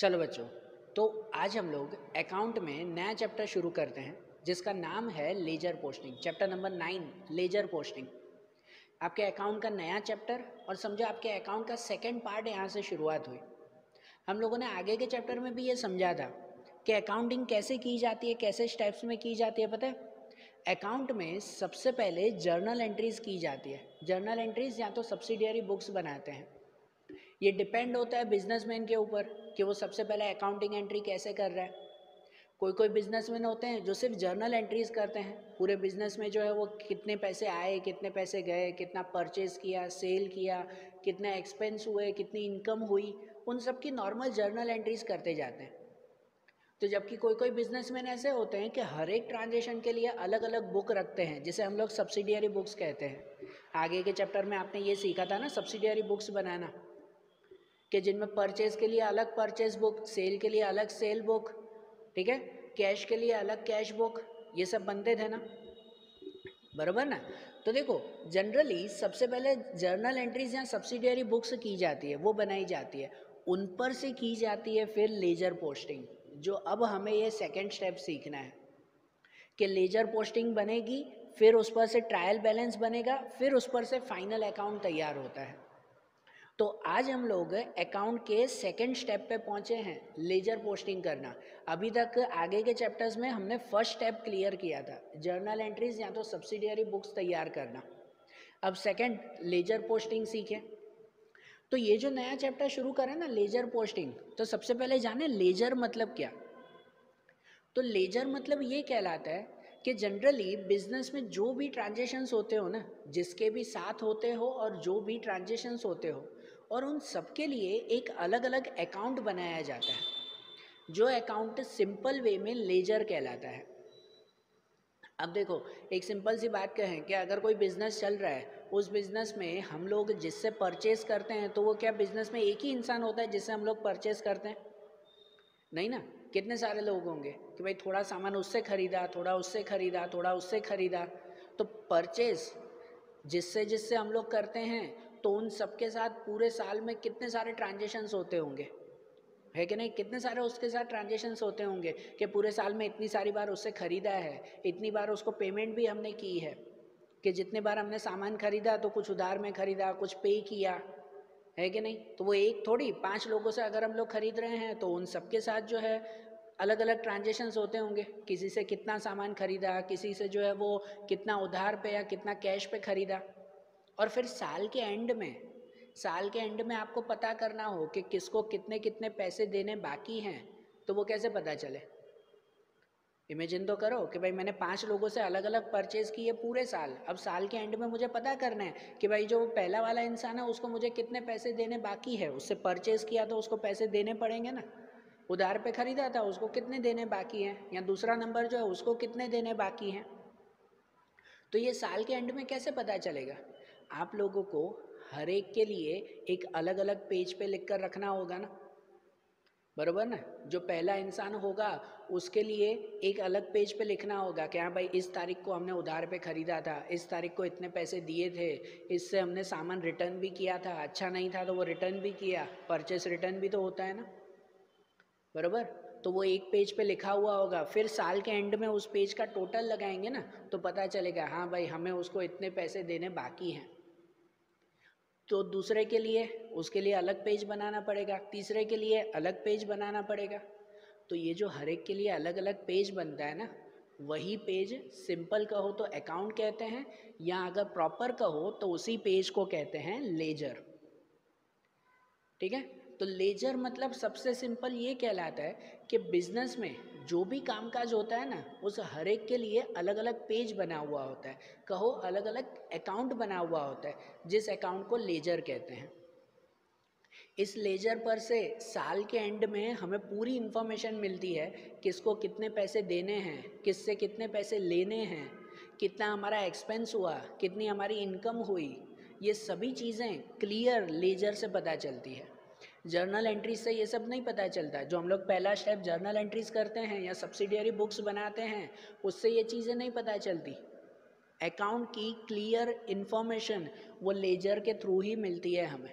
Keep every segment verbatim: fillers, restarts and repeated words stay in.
चलो बच्चों, तो आज हम लोग अकाउंट में नया चैप्टर शुरू करते हैं जिसका नाम है ledger posting. Chapter number nine, ledger posting, आपके अकाउंट का नया चैप्टर। और समझो आपके अकाउंट का सेकंड पार्ट यहाँ से शुरुआत हुई। हम लोगों ने आगे के चैप्टर में भी ये समझा था कि अकाउंटिंग कैसे की जाती है, कैसे स्टेप्स में की जाती है। पता है, अकाउंट में सबसे पहले जर्नल एंट्रीज़ की जाती है। जर्नल एंट्रीज़ या तो सब्सिडियरी बुक्स बनाते हैं, ये डिपेंड होता है बिजनेसमैन के ऊपर कि वो सबसे पहले अकाउंटिंग एंट्री कैसे कर रहा है। कोई कोई बिजनेसमैन होते हैं जो सिर्फ जर्नल एंट्रीज़ करते हैं, पूरे बिजनेस में जो है वो कितने पैसे आए, कितने पैसे गए, कितना परचेज़ किया, सेल किया, कितना एक्सपेंस हुए, कितनी इनकम हुई, उन सब की नॉर्मल जर्नल एंट्रीज़ करते जाते हैं। तो जबकि कोई कोई बिजनेसमैन ऐसे होते हैं कि हर एक ट्रांजेक्शन के लिए अलग अलग बुक रखते हैं, जिसे हम लोग सब्सिडियरी बुक्स कहते हैं। आगे के चैप्टर में आपने ये सीखा था ना, सब्सिडियरी बुक्स बनाना, कि जिनमें परचेज़ के लिए अलग परचेज़ बुक, सेल के लिए अलग सेल बुक, ठीक है, कैश के लिए अलग कैश बुक, ये सब बनते थे ना, बराबर ना। तो देखो, जनरली सबसे पहले जर्नल एंट्रीज या सब्सिडियरी बुक्स की जाती है, वो बनाई जाती है, उन पर से की जाती है फिर लेजर पोस्टिंग। जो अब हमें ये सेकेंड स्टेप सीखना है कि लेजर पोस्टिंग बनेगी, फिर उस पर से ट्रायल बैलेंस बनेगा, फिर उस पर से फाइनल अकाउंट तैयार होता है। तो आज हम लोग अकाउंट के सेकंड स्टेप पे पहुंचे हैं, लेजर पोस्टिंग करना। अभी तक आगे के चैप्टर्स में हमने फर्स्ट स्टेप क्लियर किया था, जर्नल एंट्रीज या तो सब्सिडियरी बुक्स तैयार करना। अब सेकंड, लेजर पोस्टिंग सीखें। तो ये जो नया चैप्टर शुरू करें ना, लेजर पोस्टिंग, तो सबसे पहले जाने लेजर मतलब क्या। तो लेजर मतलब ये कहलाता है कि जनरली बिजनेस में जो भी ट्रांजेक्शन्स होते हो ना, जिसके भी साथ होते हो और जो भी ट्रांजेक्शन्स होते हो, और उन सब के लिए एक अलग अलग अकाउंट बनाया जाता है, जो अकाउंट सिंपल वे में लेजर कहलाता है। अब देखो, एक सिंपल सी बात कहें कि अगर कोई बिज़नेस चल रहा है, उस बिज़नेस में हम लोग जिससे परचेज़ करते हैं, तो वो क्या बिज़नेस में एक ही इंसान होता है जिससे हम लोग परचेज़ करते हैं? नहीं ना, कितने सारे लोग होंगे कि भाई थोड़ा सामान उससे ख़रीदा, थोड़ा उससे ख़रीदा, थोड़ा उससे ख़रीदा। तो परचेज़ जिससे जिससे हम लोग करते हैं, तो उन सब के साथ पूरे साल में कितने सारे ट्रांजेक्शन्स होते होंगे, है कि नहीं? कितने सारे उसके साथ ट्रांजेक्शन्स होते होंगे कि पूरे साल में इतनी सारी बार उससे ख़रीदा है, इतनी बार उसको पेमेंट भी हमने की है, कि जितने बार हमने सामान ख़रीदा तो कुछ उधार में ख़रीदा, कुछ पे किया, है कि नहीं? तो वो एक थोड़ी, पांच लोगों से अगर हम लोग ख़रीद रहे हैं तो उन सब के साथ जो है अलग अलग ट्रांजेक्शन्स होते होंगे। किसी से कितना सामान ख़रीदा, किसी से जो है वो कितना उधार पे या कितना कैश पे ख़रीदा। और फिर साल के एंड में, साल के एंड में आपको पता करना हो कि किसको कितने कितने पैसे देने बाकी हैं, तो वो कैसे पता चले? इमेजिन तो करो कि भाई मैंने पांच लोगों से अलग अलग परचेज़ किए पूरे साल। अब साल के एंड में मुझे पता करना है कि भाई जो पहला वाला इंसान है उसको मुझे कितने पैसे देने बाकी है, उससे परचेज़ किया तो उसको पैसे देने पड़ेंगे ना, उधार पे ख़रीदा था उसको कितने देने बाकी हैं, या दूसरा नंबर जो है उसको कितने देने बाकी हैं। तो ये साल के एंड में कैसे पता चलेगा? आप लोगों को हर एक के लिए एक अलग अलग पेज पे लिख कर रखना होगा ना, बराबर ना। जो पहला इंसान होगा उसके लिए एक अलग पेज पे लिखना होगा कि हाँ भाई, इस तारीख को हमने उधार पे ख़रीदा था, इस तारीख को इतने पैसे दिए थे, इससे हमने सामान रिटर्न भी किया था, अच्छा नहीं था तो वो रिटर्न भी किया, परचेस रिटर्न भी तो होता है ना, बराबर। तो वो एक पेज पे लिखा हुआ होगा। फिर साल के एंड में उस पेज का टोटल लगाएंगे ना, तो पता चलेगा हाँ भाई, हमें उसको इतने पैसे देने बाकी हैं। तो दूसरे के लिए, उसके लिए अलग पेज बनाना पड़ेगा, तीसरे के लिए अलग पेज बनाना पड़ेगा। तो ये जो हर एक के लिए अलग अलग पेज बनता है ना, वही पेज सिंपल कहो तो अकाउंट कहते हैं, या अगर प्रॉपर कहो तो उसी पेज को कहते हैं लेजर, ठीक है। तो लेजर मतलब सबसे सिंपल ये कहलाता है कि बिज़नेस में जो भी कामकाज होता है ना, उस हर एक के लिए अलग अलग पेज बना हुआ होता है, कहो अलग अलग अकाउंट बना हुआ होता है, जिस अकाउंट को लेजर कहते हैं। इस लेजर पर से साल के एंड में हमें पूरी इन्फॉर्मेशन मिलती है, किसको कितने पैसे देने हैं, किससे कितने पैसे लेने हैं, कितना हमारा एक्सपेंस हुआ, कितनी हमारी इनकम हुई, ये सभी चीज़ें क्लियर लेजर से पता चलती है। जर्नल एंट्रीज से ये सब नहीं पता चलता। जो हम लोग पहला स्टेप जर्नल एंट्रीज करते हैं या सब्सिडियरी बुक्स बनाते हैं, उससे ये चीज़ें नहीं पता चलती। अकाउंट की क्लियर इन्फॉर्मेशन वो लेजर के थ्रू ही मिलती है हमें,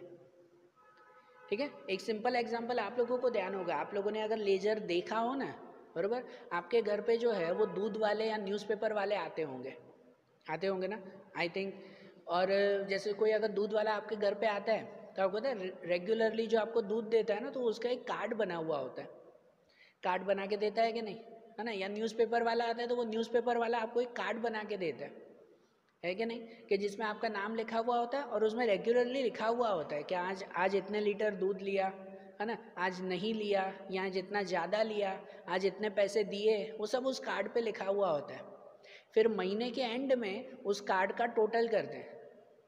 ठीक है। एक सिंपल एग्जांपल आप लोगों को ध्यान होगा, आप लोगों ने अगर लेजर देखा हो ना, बराबर, आपके घर पे जो है वो दूध वाले या न्यूज़पेपर वाले आते होंगे, आते होंगे ना आई थिंक। और जैसे कोई अगर दूध वाला आपके घर पे आता है तो आपको पता है रेगुलरली जो आपको दूध देता है ना, तो उसका एक कार्ड बना हुआ होता है, कार्ड बना के देता है कि नहीं, है ना। या न्यूज़पेपर वाला आता है तो वो न्यूज़पेपर वाला आपको एक कार्ड बना के देता है, है कि नहीं, कि जिसमें आपका नाम लिखा हुआ होता है और उसमें रेगुलरली लिखा हुआ होता है कि आज आज इतने लीटर दूध लिया, है ना, आज नहीं लिया, या जितना ज़्यादा लिया, आज इतने पैसे दिए, वो सब उस कार्ड पे लिखा हुआ होता है। फिर महीने के एंड में उस कार्ड का टोटल करते हैं,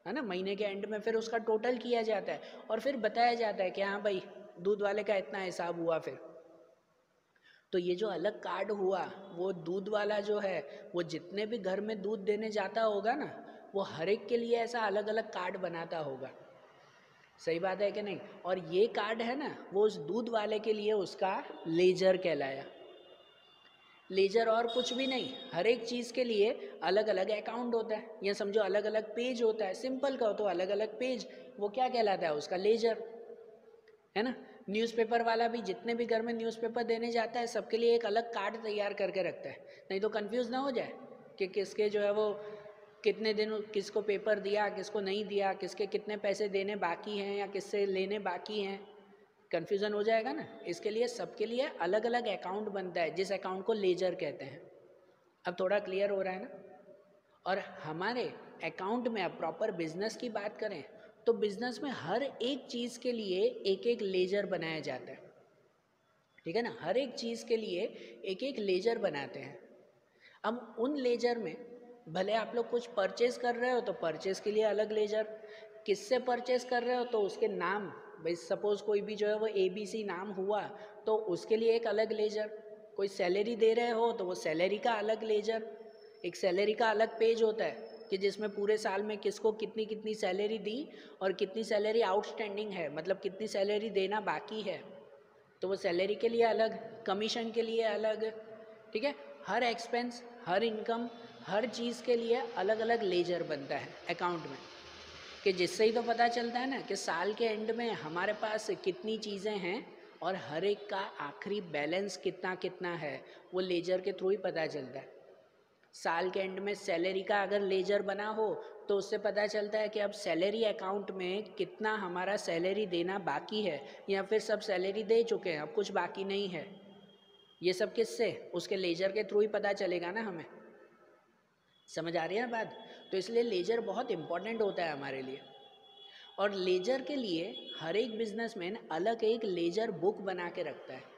है ना, महीने के एंड में फिर उसका टोटल किया जाता है और फिर बताया जाता है कि हाँ भाई दूध वाले का इतना हिसाब हुआ। फिर तो ये जो अलग कार्ड हुआ, वो दूध वाला जो है वो जितने भी घर में दूध देने जाता होगा ना, वो हर एक के लिए ऐसा अलग अलग कार्ड बनाता होगा, सही बात है कि नहीं। और ये कार्ड है ना, वो उस दूध वाले के लिए उसका लेजर कहलाया। लेजर और कुछ भी नहीं, हर एक चीज़ के लिए अलग अलग अकाउंट होता है, या समझो अलग अलग पेज होता है, सिंपल कहो तो अलग अलग पेज, वो क्या कहलाता है, उसका लेजर, है ना। न्यूज़पेपर वाला भी जितने भी घर में न्यूज़पेपर देने जाता है सबके लिए एक अलग कार्ड तैयार करके रखता है, नहीं तो कंफ्यूज ना हो जाए कि किसके जो है वो कितने दिन किसको पेपर दिया, किसको नहीं दिया, किसके कितने पैसे देने बाकी हैं या किससे लेने बाकी हैं, कंफ्यूजन हो जाएगा ना। इसके लिए सबके लिए अलग अलग अकाउंट बनता है, जिस अकाउंट को लेजर कहते हैं। अब थोड़ा क्लियर हो रहा है ना। और हमारे अकाउंट में अब प्रॉपर बिजनेस की बात करें तो बिजनेस में हर एक चीज़ के लिए एक एक लेजर बनाया जाता है, ठीक है ना। हर एक चीज़ के लिए एक एक लेजर बनाते हैं। अब उन लेजर में भले आप लोग कुछ परचेस कर रहे हो तो परचेस के लिए अलग लेजर, किससे परचेस कर रहे हो तो उसके नाम, भाई सपोज कोई भी जो है वो ए बी सी नाम हुआ तो उसके लिए एक अलग लेजर, कोई सैलरी दे रहे हो तो वो सैलरी का अलग लेजर, एक सैलरी का अलग पेज होता है कि जिसमें पूरे साल में किसको कितनी कितनी सैलरी दी और कितनी सैलरी आउटस्टैंडिंग है, मतलब कितनी सैलरी देना बाकी है, तो वो सैलरी के लिए अलग, कमीशन के लिए अलग, ठीक है। हर एक्सपेंस, हर इनकम, हर चीज़ के लिए अलग अलग लेजर बनता है अकाउंट में, कि जिससे ही तो पता चलता है ना कि साल के एंड में हमारे पास कितनी चीज़ें हैं और हर एक का आखिरी बैलेंस कितना कितना है, वो लेजर के थ्रू ही पता चलता है। साल के एंड में सैलरी का अगर लेजर बना हो तो उससे पता चलता है कि अब सैलरी अकाउंट में कितना हमारा सैलरी देना बाकी है, या फिर सब सैलरी दे चुके हैं, अब कुछ बाकी नहीं है। ये सब किससे, उसके लेजर के थ्रू ही पता चलेगा ना हमें, समझ आ रही है ना बात। तो इसलिए लेजर बहुत इम्पोर्टेंट होता है हमारे लिए। और लेजर के लिए हर एक बिजनेसमैन अलग एक लेजर बुक बना के रखता है।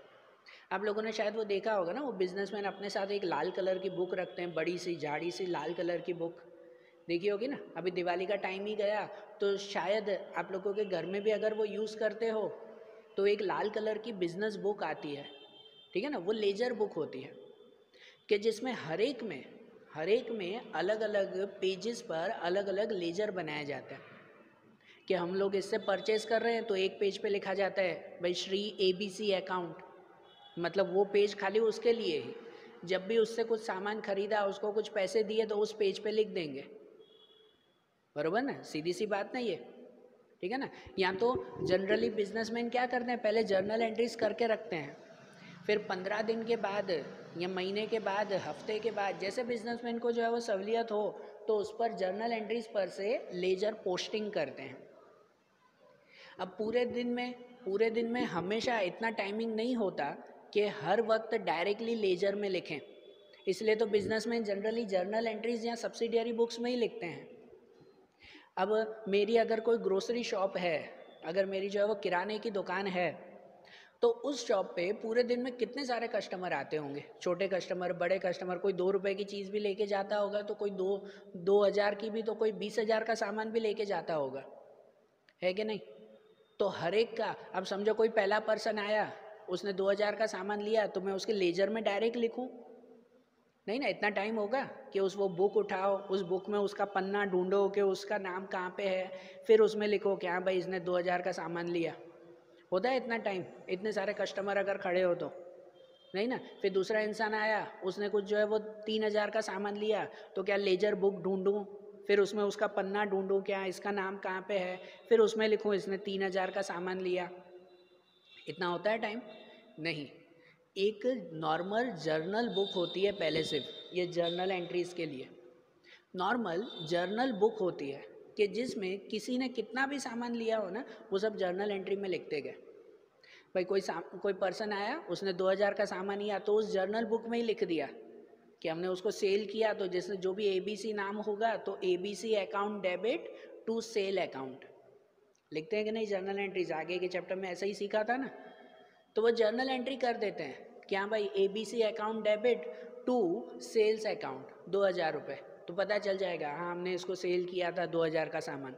आप लोगों ने शायद वो देखा होगा ना, वो बिजनेसमैन अपने साथ एक लाल कलर की बुक रखते हैं, बड़ी सी झाड़ी सी लाल कलर की बुक, देखी होगी ना। अभी दिवाली का टाइम ही गया तो शायद आप लोगों के घर में भी अगर वो यूज़ करते हो तो एक लाल कलर की बिजनेस बुक आती है, ठीक है ना, वो लेजर बुक होती है, कि जिसमें हर एक में हर एक में अलग अलग पेजेस पर अलग अलग लेजर बनाया जाता है, कि हम लोग इससे परचेस कर रहे हैं तो एक पेज पे लिखा जाता है भाई Shri A B C account, मतलब वो पेज खाली उसके लिए ही, जब भी उससे कुछ सामान खरीदा, उसको कुछ पैसे दिए तो उस पेज पे लिख देंगे, बरोबर ना, सीधी सी बात ना ये, ठीक है ना। या तो जनरली बिजनेसमैन क्या करते हैं, पहले जर्नल एंट्रीज करके रखते हैं, फिर पंद्रह दिन के बाद या महीने के बाद, हफ्ते के बाद, जैसे बिजनेसमैन को जो है वो सहूलियत हो तो उस पर जर्नल एंट्रीज पर से लेजर पोस्टिंग करते हैं। अब पूरे दिन में पूरे दिन में हमेशा इतना टाइमिंग नहीं होता कि हर वक्त डायरेक्टली लेजर में लिखें, इसलिए तो बिजनेसमैन जनरली जर्नल एंट्रीज या सब्सिडियरी बुक्स में ही लिखते हैं। अब मेरी अगर कोई ग्रोसरी शॉप है, अगर मेरी जो है वो किराने की दुकान है, तो उस शॉप पे पूरे दिन में कितने सारे कस्टमर आते होंगे, छोटे कस्टमर, बड़े कस्टमर, कोई दो रुपए की चीज़ भी लेके जाता होगा तो कोई दो दो हज़ार की भी, तो कोई बीस हज़ार का सामान भी लेके जाता होगा, है कि नहीं। तो हर एक का, अब समझो कोई पहला पर्सन आया, उसने दो हज़ार का सामान लिया, तो मैं उसके लेजर में डायरेक्ट लिखूँ नहीं ना, इतना टाइम होगा कि उस वो बुक उठाओ, उस बुक में उसका पन्ना ढूँढो कि उसका नाम कहाँ पे है, फिर उसमें लिखो कि हाँ भाई इसने दो हज़ार का सामान लिया, होता है इतना टाइम, इतने सारे कस्टमर अगर खड़े हो तो, नहीं ना। फिर दूसरा इंसान आया, उसने कुछ जो है वो तीन हज़ार का सामान लिया, तो क्या लेजर बुक ढूंढूं, फिर उसमें उसका पन्ना ढूंढूं क्या इसका नाम कहाँ पे है, फिर उसमें लिखूं इसने तीन हज़ार का सामान लिया, इतना होता है टाइम नहीं। एक नॉर्मल जर्नल बुक होती है पहले से, ये जर्नल एंट्रीज़ के लिए नॉर्मल जर्नल बुक होती है कि जिसमें किसी ने कितना भी सामान लिया हो ना वो सब जर्नल एंट्री में लिखते गए। भाई कोई कोई पर्सन आया, उसने दो हज़ार का सामान लिया तो उस जर्नल बुक में ही लिख दिया कि हमने उसको सेल किया, तो जिसने जो भी ए बी सी नाम होगा तो A B C account debit to sale account लिखते हैं कि नहीं। जर्नल एंट्रीज आगे के चैप्टर में ऐसा ही सीखा था ना, तो वो जर्नल एंट्री कर देते हैं कि हाँ भाई A B C account debit to sales account दो हज़ार रुपये, तो पता चल जाएगा हाँ हमने इसको सेल किया था दो हज़ार का सामान।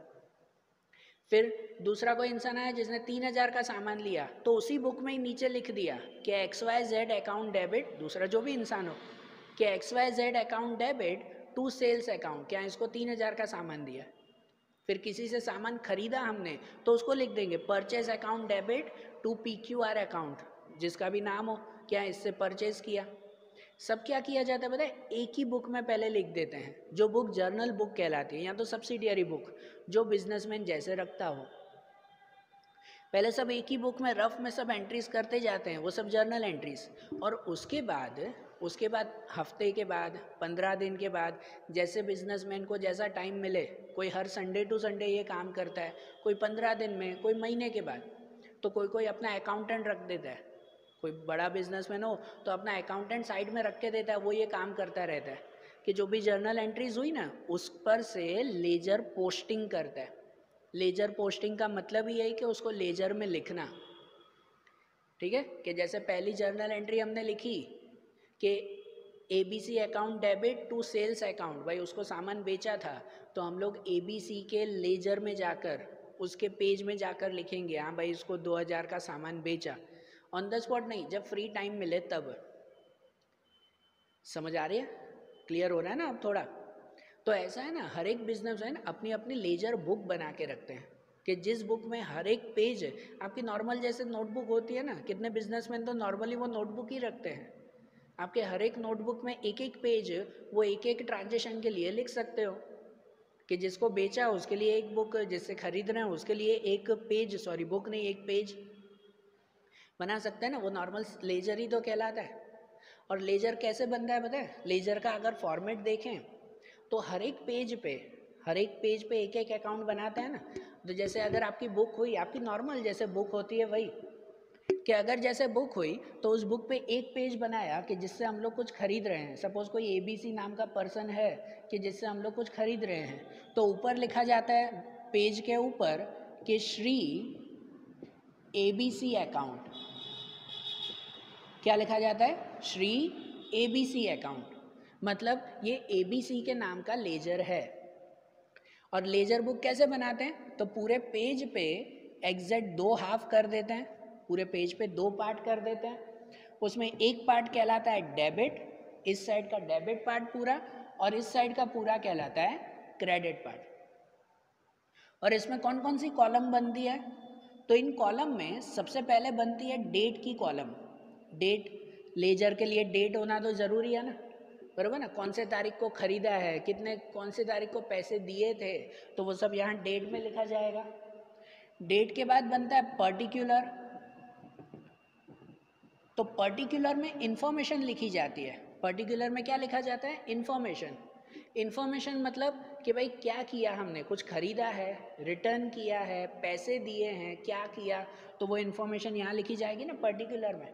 फिर दूसरा कोई इंसान आया जिसने तीन हज़ार का सामान लिया तो उसी बुक में ही नीचे लिख दिया कि X Y Z account debit, दूसरा जो भी इंसान हो, कि X Y Z account debit to sales account, क्या इसको तीन हज़ार का सामान दिया। फिर किसी से सामान खरीदा हमने तो उसको लिख देंगे purchase account debit to P Q R account, जिसका भी नाम हो, क्या इससे परचेज किया। सब क्या किया जाता है पता है, एक ही बुक में पहले लिख देते हैं, जो बुक जर्नल बुक कहलाती है या तो सब्सिडियरी बुक जो बिजनेसमैन जैसे रखता हो। पहले सब एक ही बुक में रफ में सब एंट्रीज करते जाते हैं, वो सब जर्नल एंट्रीज। और उसके बाद उसके बाद हफ्ते के बाद, पंद्रह दिन के बाद, जैसे बिजनेसमैन को जैसा टाइम मिले, कोई हर संडे टू संडे ये काम करता है, कोई पंद्रह दिन में, कोई महीने के बाद, तो कोई कोई अपना अकाउंटेंट रख देता है। कोई बड़ा बिजनेसमैन हो तो अपना अकाउंटेंट साइड में रख के देता है, वो ये काम करता रहता है कि जो भी जर्नल एंट्रीज हुई ना उस पर से लेजर पोस्टिंग करता है। लेजर पोस्टिंग का मतलब ये है कि उसको लेजर में लिखना, ठीक है, कि जैसे पहली जर्नल एंट्री हमने लिखी कि A B C account debit to sales account, भाई उसको सामान बेचा था तो हम लोग ए बी सी के लेजर में जाकर उसके पेज में जाकर लिखेंगे हाँ भाई इसको दो हज़ार का सामान बेचा, ऑन द स्पॉट नहीं, जब फ्री टाइम मिले तब। समझ आ रही है, क्लियर हो रहा है ना अब थोड़ा। तो ऐसा है ना, हर एक बिजनेसमैन अपनी अपनी लेजर बुक बना के रखते हैं कि जिस बुक में हर एक पेज, आपकी नॉर्मल जैसे नोटबुक होती है ना, कितने बिजनेसमैन तो नॉर्मली वो नोटबुक ही रखते हैं, आपके हर एक नोटबुक में एक एक पेज वो एक एक ट्रांजेक्शन के लिए लिख सकते हो कि जिसको बेचा उसके लिए एक बुक, जिससे खरीद रहे हैं उसके लिए एक पेज, सॉरी बुक नहीं एक पेज बना सकते हैं ना, वो नॉर्मल लेजर ही तो कहलाता है। और लेजर कैसे बनता है पता है, लेजर का अगर फॉर्मेट देखें तो हर एक पेज पे हर एक पेज पे एक एक अकाउंट बनाता है ना। तो जैसे अगर आपकी बुक हुई, आपकी नॉर्मल जैसे बुक होती है वही, कि अगर जैसे बुक हुई तो उस बुक पे एक पेज बनाया कि जिससे हम लोग कुछ खरीद रहे हैं। सपोज कोई ए बी सी नाम का पर्सन है कि जिससे हम लोग कुछ खरीद रहे हैं, तो ऊपर लिखा जाता है पेज के ऊपर कि Shri A B C account, क्या लिखा जाता है, Shri A B C account, मतलब ये ए बी सी के नाम का लेजर है। और लेजर बुक कैसे बनाते हैं, तो पूरे पेज पे एग्जैक्ट दो हाफ कर देते हैं, पूरे पेज पे दो पार्ट कर देते हैं। उसमें एक पार्ट कहलाता है डेबिट, इस साइड का डेबिट पार्ट पूरा, और इस साइड का पूरा कहलाता है क्रेडिट पार्ट। और इसमें कौन कौन सी कॉलम बनती है, तो इन कॉलम में सबसे पहले बनती है डेट की कॉलम। डेट, लेजर के लिए डेट होना तो ज़रूरी है ना, बराबर ना, कौन से तारीख को ख़रीदा है, कितने कौन से तारीख को पैसे दिए थे, तो वो सब यहाँ डेट में लिखा जाएगा। डेट के बाद बनता है पर्टिकुलर, तो पर्टिकुलर में इन्फॉर्मेशन लिखी जाती है। पर्टिकुलर में क्या लिखा जाता है, इन्फॉर्मेशन। इन्फॉर्मेशन मतलब कि भाई क्या किया हमने, कुछ ख़रीदा है, रिटर्न किया है, पैसे दिए हैं, क्या किया, तो वो इन्फॉर्मेशन यहाँ लिखी जाएगी ना पर्टिकुलर में।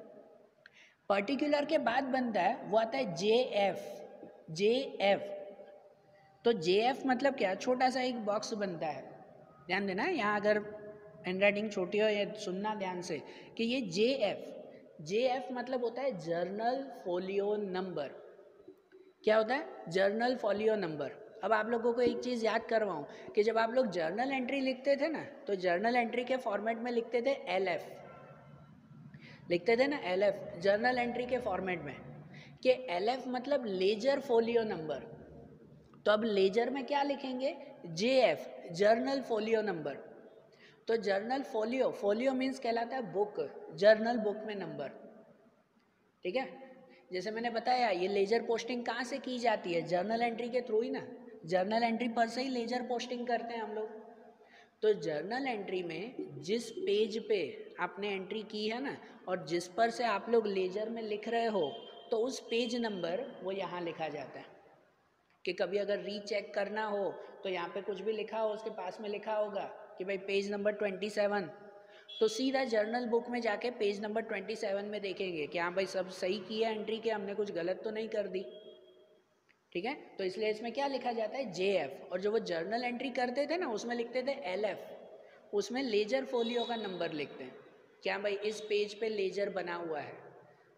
पर्टिकुलर के बाद बनता है वो आता है जे एफ। जे एफ तो जे एफ मतलब क्या, छोटा सा एक बॉक्स बनता है, ध्यान देना यहाँ, अगर हैंड राइटिंग छोटी हो या सुनना ध्यान से, कि ये जे एफ जे एफ मतलब होता है जर्नल फोलियो नंबर। क्या होता है, जर्नल फोलियो नंबर। अब आप लोगों को एक चीज़ याद करवाऊँ कि जब आप लोग जर्नल एंट्री लिखते थे ना, तो जर्नल एंट्री के फॉर्मेट में लिखते थे एल एफ, लिखते थे ना एल एफ जर्नल एंट्री के फॉर्मेट में, कि एल एफ मतलब लेजर फोलियो नंबर। तो अब लेजर में क्या लिखेंगे, J F journal folio number. तो जर्नल फोलियो, फोलियो मीन्स कहलाता है बुक, जर्नल बुक में नंबर, ठीक है। जैसे मैंने बताया ये लेजर पोस्टिंग कहाँ से की जाती है, जर्नल एंट्री के थ्रू ही ना, जर्नल एंट्री पर से ही लेजर पोस्टिंग करते हैं हम लोग। तो जर्नल एंट्री में जिस पेज पे आपने एंट्री की है ना, और जिस पर से आप लोग लेजर में लिख रहे हो तो उस पेज नंबर वो यहाँ लिखा जाता है कि कभी अगर रीचेक करना हो तो यहाँ पे कुछ भी लिखा हो उसके पास में लिखा होगा कि भाई पेज नंबर सत्ताईस, तो सीधा जर्नल बुक में जाके पेज नंबर सत्ताईस में देखेंगे कि हाँ भाई सब सही किया एंट्री के, हमने कुछ गलत तो नहीं कर दी, ठीक है। तो इसलिए इसमें क्या लिखा जाता है जे एफ, और जो वो जर्नल एंट्री करते थे ना उसमें लिखते थे एल एफ, उसमें लेजर फोलियो का नंबर लिखते हैं क्या भाई इस पेज पे लेजर बना हुआ है,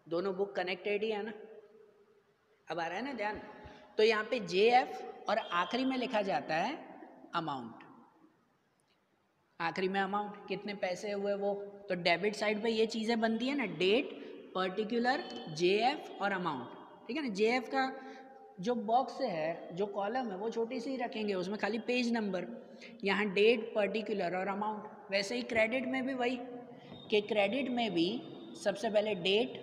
दोनों बुक कनेक्टेड ही है ना। अब आ रहा है ना ध्यान, तो यहाँ पे जे एफ और आखिरी में लिखा जाता है अमाउंट, आखिरी में अमाउंट कितने पैसे हुए वो। तो डेबिट साइड पे ये चीज़ें बनती है ना, डेट, पर्टिकुलर, जे एफ और अमाउंट, ठीक है ना। जे एफ का जो बॉक्स है, जो कॉलम है, वो छोटी सी ही रखेंगे, उसमें खाली पेज नंबर, यहाँ डेट, पर्टिकुलर और अमाउंट। वैसे ही क्रेडिट में भी वही कि क्रेडिट में भी सबसे पहले डेट,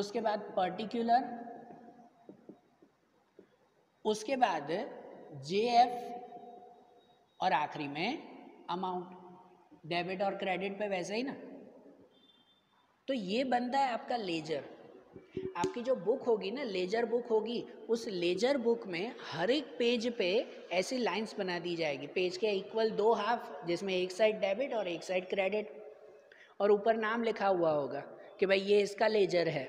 उसके बाद पर्टिकुलर, उसके बाद जे एफ और आखिरी में अमाउंट। डेबिट और क्रेडिट पे वैसे ही ना। तो ये बनता है आपका लेजर। आपकी जो बुक होगी ना, लेजर बुक होगी, उस लेजर बुक में हर एक पेज पे ऐसी लाइंस बना दी जाएगी, पेज के इक्वल दो हाफ, जिसमें एक साइड डेबिट और एक साइड क्रेडिट, और ऊपर नाम लिखा हुआ होगा कि भाई ये इसका लेजर है,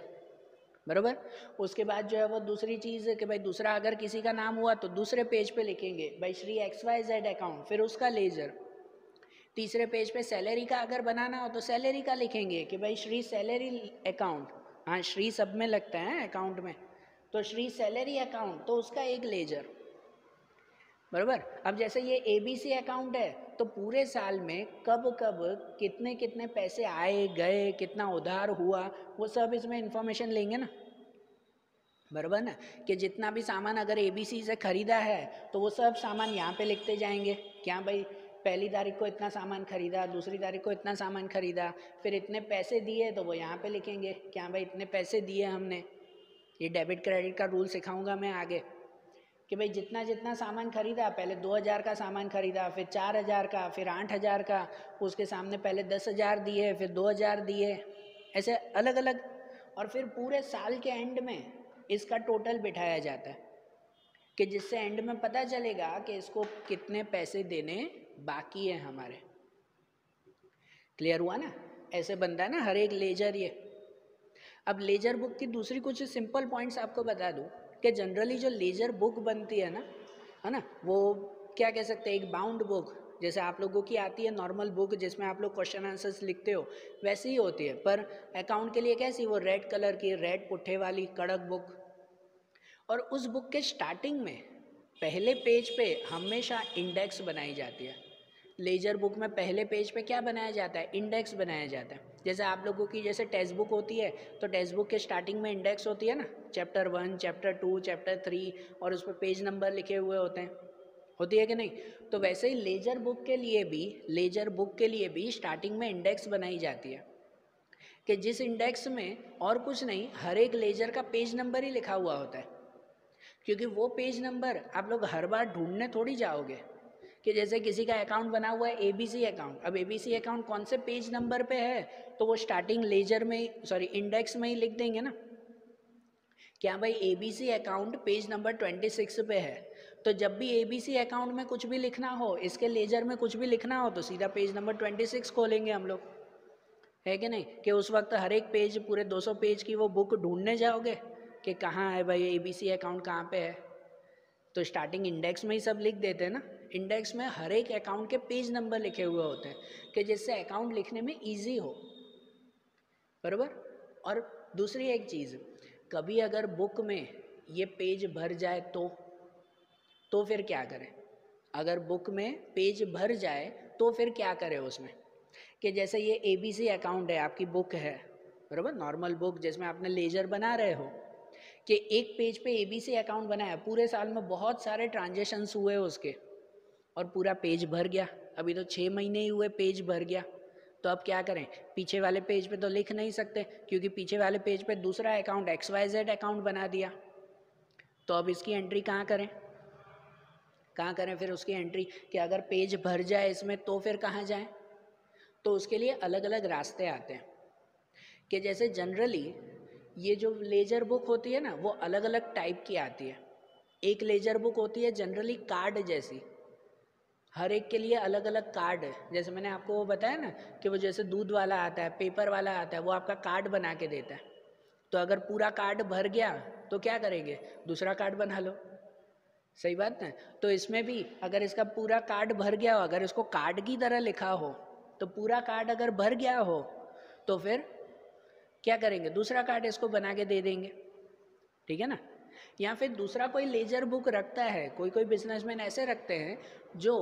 बराबर। उसके बाद जो है वो दूसरी चीज़ कि भाई दूसरा अगर किसी का नाम हुआ तो दूसरे पेज पे लिखेंगे भाई Shri X Y Z account, फिर उसका लेजर। तीसरे पेज पे सैलरी का अगर बनाना हो तो सैलरी का लिखेंगे कि भाई श्री सैलरी अकाउंट, हाँ श्री सब में लगता है अकाउंट में, तो श्री सैलरी अकाउंट, तो उसका एक लेजर, बराबर। अब जैसे ये ए बी सी अकाउंट है तो पूरे साल में कब कब कितने कितने पैसे आए गए, कितना उधार हुआ, वो सब इसमें इन्फॉर्मेशन लेंगे ना, बराबर ना। कि जितना भी सामान अगर ए बी सी से ख़रीदा है तो वो सब सामान यहाँ पे लिखते जाएंगे क्या भाई पहली तारीख को इतना सामान ख़रीदा, दूसरी तारीख को इतना सामान ख़रीदा, फिर इतने पैसे दिए, तो वो यहाँ पर लिखेंगे क्या भाई इतने पैसे दिए हमने। ये डेबिट क्रेडिट का रूल सिखाऊँगा मैं आगे कि भाई जितना जितना सामान ख़रीदा, पहले दो हज़ार का सामान ख़रीदा, फिर चार हज़ार का, फिर आठ हज़ार का, उसके सामने पहले दस हज़ार दिए, फिर दो हज़ार दिए, ऐसे अलग अलग, और फिर पूरे साल के एंड में इसका टोटल बिठाया जाता है कि जिससे एंड में पता चलेगा कि इसको कितने पैसे देने बाकी हैं हमारे। क्लियर हुआ ना, ऐसे बनता है ना हर एक लेजर ये। अब लेजर बुक की दूसरी कुछ सिंपल पॉइंट्स आपको बता दूँ कि जनरली जो लेजर बुक बनती है ना, है ना, वो क्या कह सकते हैं, एक बाउंड बुक जैसे आप लोगों की आती है नॉर्मल बुक जिसमें आप लोग क्वेश्चन आंसर्स लिखते हो, वैसी ही होती है। पर अकाउंट के लिए कैसी, वो रेड कलर की, रेड पुट्ठे वाली कड़क बुक। और उस बुक के स्टार्टिंग में पहले पेज पे हमेशा इंडेक्स बनाई जाती है। लेजर बुक में पहले पेज पे क्या बनाया जाता है, इंडेक्स बनाया जाता है। जैसे आप लोगों की जैसे टेक्स्ट बुक होती है तो टेक्स्ट बुक के स्टार्टिंग में इंडेक्स होती है ना, chapter one, chapter two, chapter three, और उस पर पेज नंबर लिखे हुए होते हैं, होती है कि नहीं। तो वैसे ही लेजर बुक के लिए भी लेजर बुक के लिए भी स्टार्टिंग में इंडेक्स बनाई जाती है कि जिस इंडेक्स में और कुछ नहीं, हर एक लेजर का पेज नंबर ही लिखा हुआ होता है। क्योंकि वो पेज नंबर आप लोग हर बार ढूंढने थोड़ी जाओगे कि जैसे किसी का अकाउंट बना हुआ है एबीसी अकाउंट, अब एबीसी अकाउंट कौन से पेज नंबर पे है, तो वो स्टार्टिंग लेजर में, सॉरी इंडेक्स में ही लिख देंगे ना क्या भाई एबीसी अकाउंट पेज नंबर छब्बीस पे है। तो जब भी एबीसी अकाउंट में कुछ भी लिखना हो, इसके लेजर में कुछ भी लिखना हो, तो सीधा पेज नंबर छब्बीस खोलेंगे हम लोग, है कि नहीं। कि उस वक्त हर एक पेज, पूरे दो सौ पेज की वो बुक ढूंढने जाओगे कि कहाँ है भाई एबीसी अकाउंट, कहाँ पे है। तो स्टार्टिंग इंडेक्स में ही सब लिख देते हैं ना। इंडेक्स में हर एक अकाउंट के पेज नंबर लिखे हुए होते हैं कि जिससे अकाउंट लिखने में इजी हो, बराबर। और दूसरी एक चीज़, कभी अगर बुक में ये पेज भर जाए तो तो फिर क्या करें। अगर बुक में पेज भर जाए तो फिर क्या करें उसमें, कि जैसे ये एबीसी अकाउंट है, आपकी बुक है, बराबर, नॉर्मल बुक जिसमें आपने लेजर बना रहे हो कि एक पेज पे एबीसी अकाउंट बनाया, पूरे साल में बहुत सारे ट्रांजेक्शन्स हुए उसके और पूरा पेज भर गया। अभी तो छः महीने ही हुए, पेज भर गया, तो अब क्या करें। पीछे वाले पेज पे तो लिख नहीं सकते क्योंकि पीछे वाले पेज पे दूसरा account X Y Z account बना दिया, तो अब इसकी एंट्री कहाँ करें, कहाँ करें फिर उसकी एंट्री। कि अगर पेज भर जाए इसमें तो फिर कहाँ जाए। तो उसके लिए अलग अलग रास्ते आते हैं कि जैसे जनरली ये जो लेजर बुक होती है ना वो अलग अलग टाइप की आती है। एक लेजर बुक होती है जनरली कार्ड जैसी, हर एक के लिए अलग अलग कार्ड है। जैसे मैंने आपको वो बताया ना कि वो जैसे दूध वाला आता है, पेपर वाला आता है, वो आपका कार्ड बना के देता है। तो अगर पूरा कार्ड भर गया तो क्या करेंगे, दूसरा कार्ड बना लो, सही बात ना। तो इसमें भी अगर इसका पूरा कार्ड भर गया हो, अगर इसको कार्ड की तरह लिखा हो तो पूरा कार्ड अगर भर गया हो तो फिर क्या करेंगे, दूसरा कार्ड इसको बना के दे देंगे, ठीक है ना। या फिर दूसरा कोई लेजर बुक रखता है, कोई कोई बिजनेसमैन ऐसे रखते हैं जो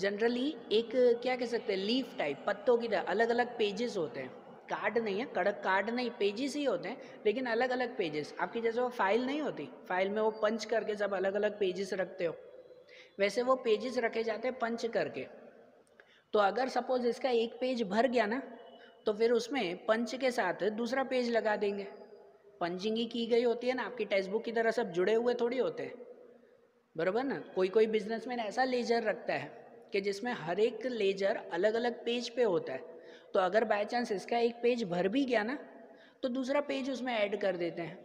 जनरली एक क्या कह सकते हैं लीफ टाइप, पत्तों की तरह अलग अलग पेजेस होते हैं, कार्ड नहीं है, कड़क कार्ड नहीं, पेजेस ही होते हैं, लेकिन अलग अलग पेजेस। आपकी जैसे वो फाइल नहीं होती, फाइल में वो पंच करके सब अलग अलग पेजेस रखते हो, वैसे वो पेजेस रखे जाते हैं पंच करके। तो अगर सपोज इसका एक पेज भर गया ना तो फिर उसमें पंच के साथ दूसरा पेज लगा देंगे। पंचिंग ही की गई होती है ना, आपकी टेक्स्ट बुक की तरह सब जुड़े हुए थोड़ी होते हैं, बराबर ना। कोई कोई बिजनेसमैन ऐसा लेजर रखता है कि जिसमें हर एक लेजर अलग अलग पेज पे होता है। तो अगर बाय चांस इसका एक पेज भर भी गया ना तो दूसरा पेज उसमें ऐड कर देते हैं,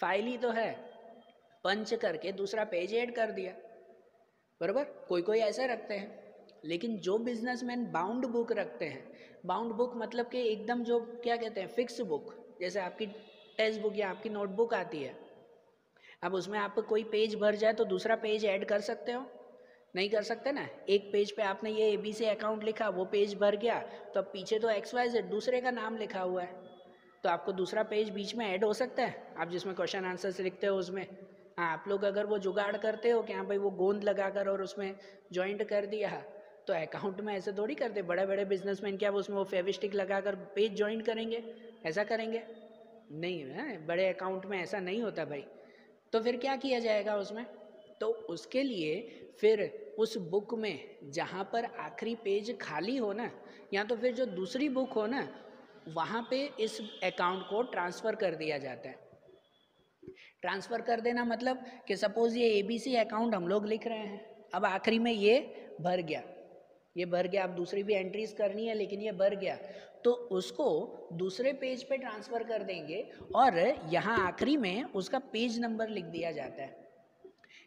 फाइल ही तो है, पंच करके दूसरा पेज ऐड कर दिया, बराबर। कोई कोई ऐसे रखते हैं, लेकिन जो बिजनेसमैन बाउंड बुक रखते हैं, बाउंड बुक मतलब कि एकदम जो क्या कहते हैं फिक्स बुक, जैसे आपकी टेक्स्ट बुक या आपकी नोटबुक आती है, अब उसमें आप कोई पेज भर जाए तो दूसरा पेज ऐड कर सकते हो, नहीं कर सकते ना। एक पेज पे आपने ये ए बी सी अकाउंट लिखा, वो पेज भर गया तो अब पीछे तो एक्स वाई जेड दूसरे का नाम लिखा हुआ है, तो आपको दूसरा पेज बीच में ऐड हो सकता है, आप जिसमें क्वेश्चन आंसर्स लिखते हो उसमें। हाँ, आप लोग अगर वो जुगाड़ करते हो कि हाँ भाई वो गोंद लगाकर और उसमें ज्वाइंट कर दिया, तो अकाउंट में ऐसे थोड़ी करते बड़े बड़े बिजनेसमैन। क्या वो उसमें वो फेविस्टिक लगाकर पेज ज्वाइन करेंगे, ऐसा करेंगे नहीं है, बड़े अकाउंट में ऐसा नहीं होता भाई। तो फिर क्या किया जाएगा उसमें, तो उसके लिए फिर उस बुक में जहाँ पर आखिरी पेज खाली हो ना, या तो फिर जो दूसरी बुक हो ना वहाँ पे इस अकाउंट को ट्रांसफ़र कर दिया जाता है। ट्रांसफ़र कर देना मतलब कि सपोज़ ये ए बी सी अकाउंट हम लोग लिख रहे हैं, अब आखिरी में ये भर गया, ये भर गया, आप दूसरी भी एंट्रीज करनी है लेकिन ये भर गया, तो उसको दूसरे पेज पे ट्रांसफ़र कर देंगे। और यहाँ आखिरी में उसका पेज नंबर लिख दिया जाता है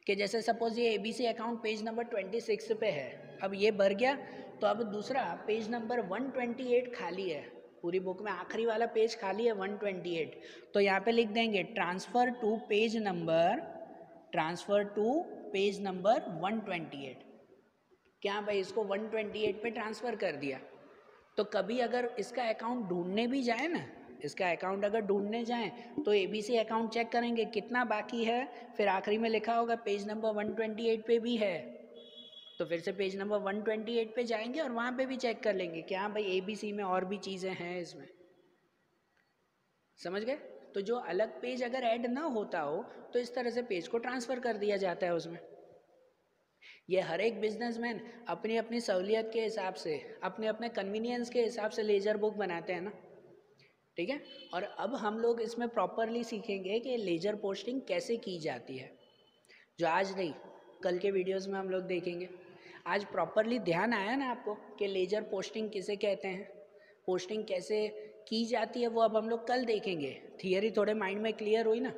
कि जैसे सपोज़ ये एबीसी अकाउंट पेज नंबर छब्बीस पे है, अब ये भर गया तो अब दूसरा पेज नंबर एक सौ अट्ठाईस खाली है, पूरी बुक में आखिरी वाला पेज खाली है एक सौ अट्ठाईस, तो यहाँ पे लिख देंगे transfer to page number, transfer to page number एक सौ अट्ठाईस। क्या भाई, इसको एक सौ अट्ठाईस पे ट्रांसफ़र कर दिया। तो कभी अगर इसका अकाउंट ढूंढने भी जाए ना, इसका अकाउंट अगर ढूंढने जाए तो एबीसी अकाउंट चेक करेंगे कितना बाकी है, फिर आखिरी में लिखा होगा पेज नंबर एक सौ अट्ठाईस पे भी है, तो फिर से पेज नंबर एक सौ अट्ठाईस पे जाएंगे और वहाँ पे भी चेक कर लेंगे कि हाँ भाई एबीसी में और भी चीज़ें हैं इसमें, समझ गए। तो जो अलग पेज अगर ऐड ना होता हो तो इस तरह से पेज को ट्रांसफ़र कर दिया जाता है उसमें। ये हर एक बिजनेसमैन अपनी अपनी सहूलियत के हिसाब से, अपने अपने कन्वीनियंस के हिसाब से लेजर बुक बनाते हैं ना, ठीक है। और अब हम लोग इसमें प्रॉपरली सीखेंगे कि लेजर पोस्टिंग कैसे की जाती है, जो आज नहीं कल के वीडियोस में हम लोग देखेंगे। आज प्रॉपरली ध्यान आया ना आपको कि लेजर पोस्टिंग किसे कहते हैं, पोस्टिंग कैसे की जाती है, वो अब हम लोग कल देखेंगे। थियोरी थोड़े माइंड में क्लियर हुई ना,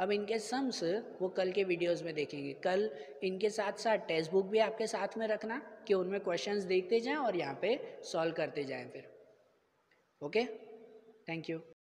अब इनके सम्स वो कल के वीडियोस में देखेंगे। कल इनके साथ साथ टेक्स्ट बुक भी आपके साथ में रखना कि उनमें क्वेश्चंस देखते जाएं और यहाँ पे सॉल्व करते जाएं फिर। Okay, thank you.